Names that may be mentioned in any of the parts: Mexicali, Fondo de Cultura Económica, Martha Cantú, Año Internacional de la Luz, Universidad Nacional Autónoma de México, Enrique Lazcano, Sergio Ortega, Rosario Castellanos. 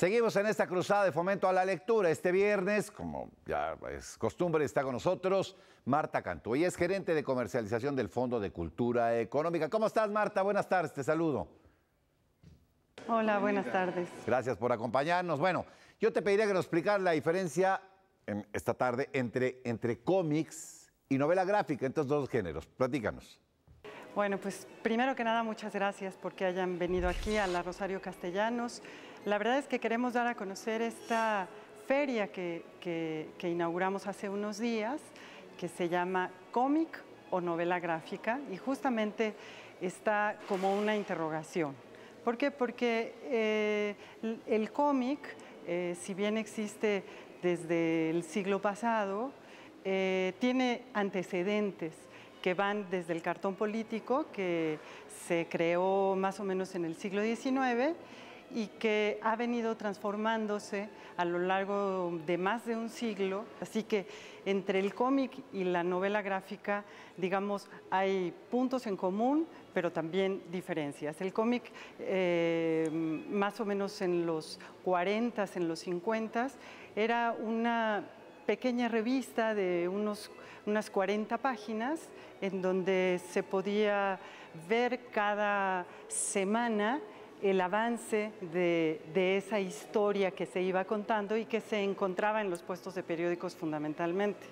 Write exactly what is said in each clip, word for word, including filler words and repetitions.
Seguimos en esta cruzada de fomento a la lectura. Este viernes, como ya es costumbre, está con nosotros Martha Cantú. Ella es gerente de comercialización del Fondo de Cultura Económica. ¿Cómo estás, Martha? Buenas tardes, te saludo. Hola, buenas tardes. Gracias por acompañarnos. Bueno, yo te pediría que nos explicaras la diferencia en esta tarde entre, entre cómics y novela gráfica, entre estos dos géneros. Platícanos. Bueno, pues primero que nada, muchas gracias porque hayan venido aquí a la Rosario Castellanos. La verdad es que queremos dar a conocer esta feria que, que, que inauguramos hace unos días, que se llama Cómic o Novela Gráfica, y justamente está como una interrogación. ¿Por qué? Porque eh, el cómic, eh, si bien existe desde el siglo pasado, eh, tiene antecedentes que van desde el cartón político, que se creó más o menos en el siglo diecinueve, y que ha venido transformándose a lo largo de más de un siglo. Así que entre el cómic y la novela gráfica, digamos, hay puntos en común, pero también diferencias. El cómic, eh, más o menos en los cuarentas, en los cincuentas, era una pequeña revista de unos, unas cuarenta páginas, en donde se podía ver cada semana el avance de, de esa historia que se iba contando y que se encontraba en los puestos de periódicos fundamentalmente.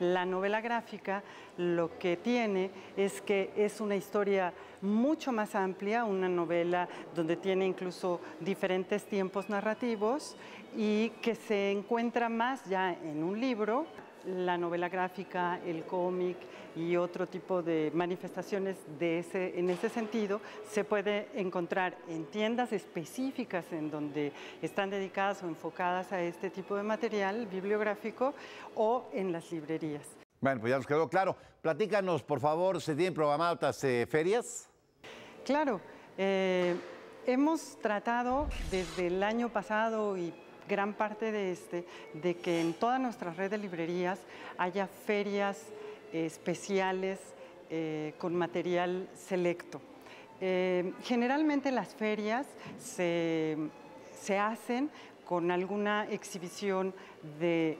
La novela gráfica lo que tiene es que es una historia mucho más amplia, una novela donde tiene incluso diferentes tiempos narrativos y que se encuentra más ya en un libro. La novela gráfica, el cómic y otro tipo de manifestaciones de ese, en ese sentido se puede encontrar en tiendas específicas en donde están dedicadas o enfocadas a este tipo de material bibliográfico o en las librerías. Bueno, pues ya nos quedó claro. Platícanos, por favor, ¿se tienen programadas otras eh, ferias? Claro. Eh, hemos tratado desde el año pasado y gran parte de este, de que en toda nuestra red de librerías haya ferias eh, especiales eh, con material selecto. Eh, generalmente las ferias se, se hacen con alguna exhibición de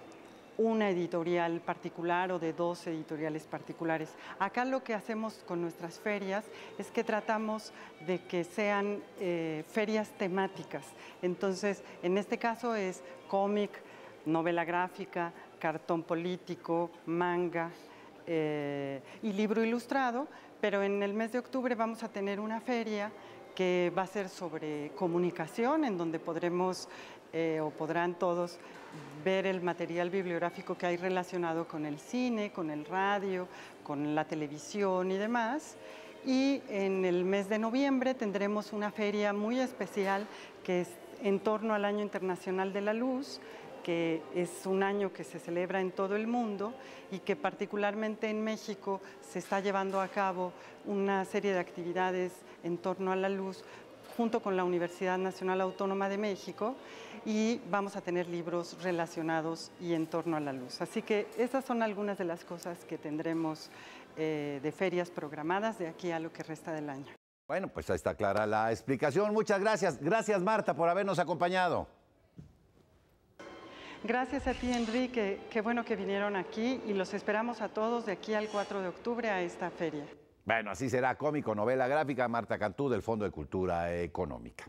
una editorial particular o de dos editoriales particulares. Acá lo que hacemos con nuestras ferias es que tratamos de que sean eh, ferias temáticas. Entonces, en este caso es cómic, novela gráfica, cartón político, manga eh, y libro ilustrado, pero en el mes de octubre vamos a tener una feria que va a ser sobre comunicación, en donde podremos eh, o podrán todos ver el material bibliográfico que hay relacionado con el cine, con el radio, con la televisión y demás. Y en el mes de noviembre tendremos una feria muy especial que es en torno al Año Internacional de la Luz, que es un año que se celebra en todo el mundo y que particularmente en México se está llevando a cabo una serie de actividades en torno a la luz junto con la Universidad Nacional Autónoma de México, y vamos a tener libros relacionados y en torno a la luz. Así que estas son algunas de las cosas que tendremos eh, de ferias programadas de aquí a lo que resta del año. Bueno, pues ahí está clara la explicación. Muchas gracias. Gracias, Martha, por habernos acompañado. Gracias a ti, Enrique. Qué bueno que vinieron aquí y los esperamos a todos de aquí al cuatro de octubre a esta feria. Bueno, así será Cómico, Novela Gráfica, Martha Cantú del Fondo de Cultura Económica.